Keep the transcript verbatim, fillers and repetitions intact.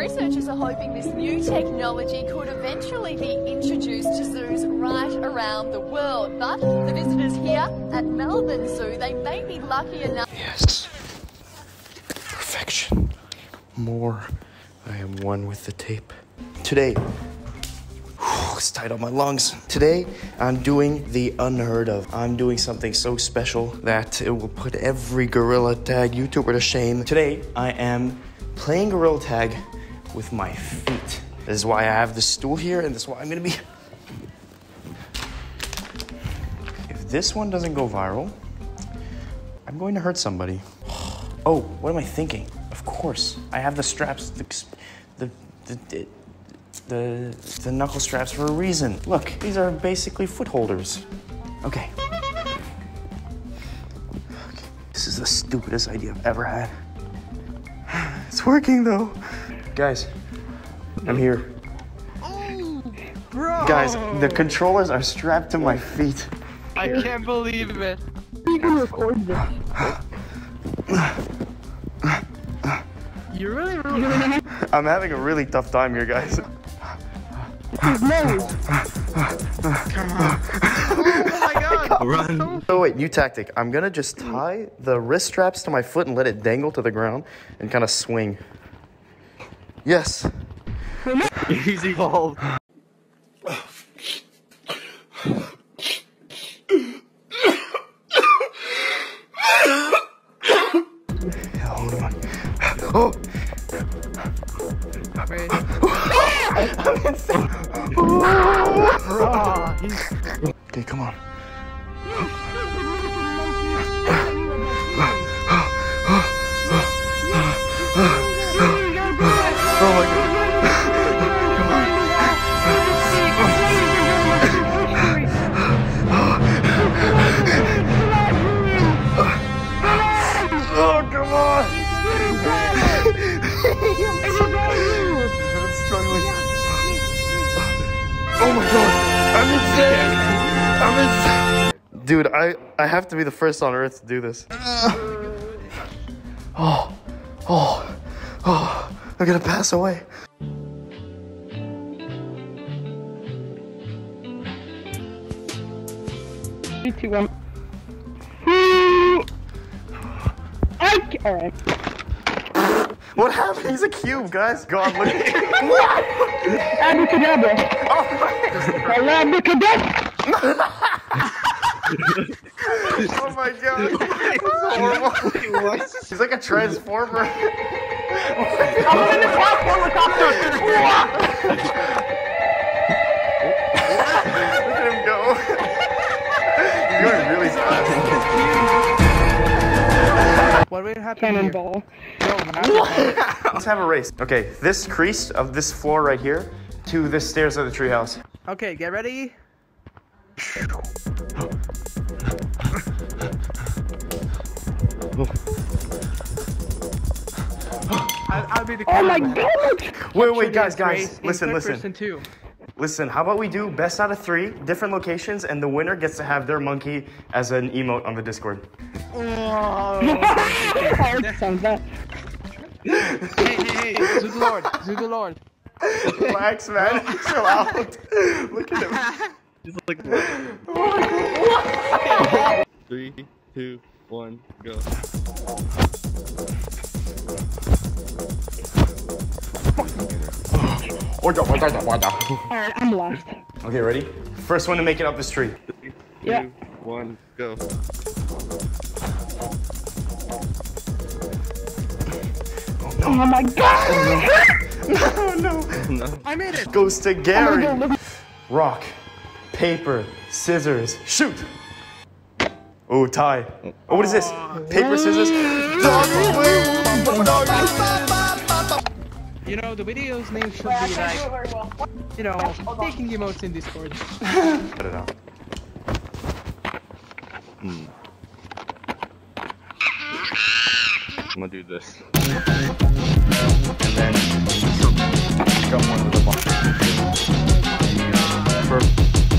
Researchers are hoping this new technology could eventually be introduced to zoos right around the world. But the visitors here at Melbourne Zoo, they may be lucky enough... Yes. Perfection. More. I am one with the tape. Today. Whew, it's tight on my lungs. Today, I'm doing the unheard of. I'm doing something so special that it will put every Gorilla Tag YouTuber to shame. Today, I am playing Gorilla Tag with my feet. This is why I have this stool here, and this is why I'm gonna be... If this one doesn't go viral, I'm going to hurt somebody. Oh, what am I thinking? Of course, I have the straps, the, the, the, the, the knuckle straps for a reason. Look, these are basically foot holders. Okay. Okay. This is the stupidest idea I've ever had. It's working though. Guys, I'm here. Oh, bro. Guys, the controllers are strapped to my feet. I here. Can't believe it. You can record this. You're really, really I'm having a really tough time here, guys. Come on. Oh my god. Run. Oh wait, new tactic. I'm gonna just tie the wrist straps to my foot and let it dangle to the ground and kind of swing. Yes. He's evolved. Hold on. Oh. I'm insane. Okay, come on. Oh my god. Come on. Oh, come on. I'm struggling. Oh my god. I'm insane. I'm insane. Dude, I, I have to be the first on earth to do this. Oh. Oh. Oh. I'm gonna pass away. Three, two, one. Alright. What happened? He's a cube, guys. God, look at him. What? Abracadabra. Oh my god. Oh my god. This is horrible. He's like a transformer. I'm in the platform with Look at him go. He's going really fast. What would happen? Cannonball. Let's have a race. Okay, this crease of this floor right here to the stairs of the treehouse. Okay, get ready. I'll, I'll be the oh my god! Wait, wait, guys, guys, listen, listen. Two. Listen, how about we do best out of three, different locations, and the winner gets to have their monkey as an emote on the Discord. Oh. Hey, hey, hey, Zoo the Lord, Zoo the Lord. Relax, man, chill out. Look at him. He's like, oh three, two, one, go. Alright, I'm lost. Okay, ready? First one to make it up this tree. Three, yeah. Two, one, go. Oh, no. Oh my god! No, no. No. I made it! Goes to Gary. Go Rock, paper, scissors, shoot! Oh, tie. Oh, what is this? Paper, scissors. You know, the video's name should Wait, be like, well. you know, taking emotes in Discord. Cut it out. Hmm. I'm gonna do this. And then, come one with a box. Perfect.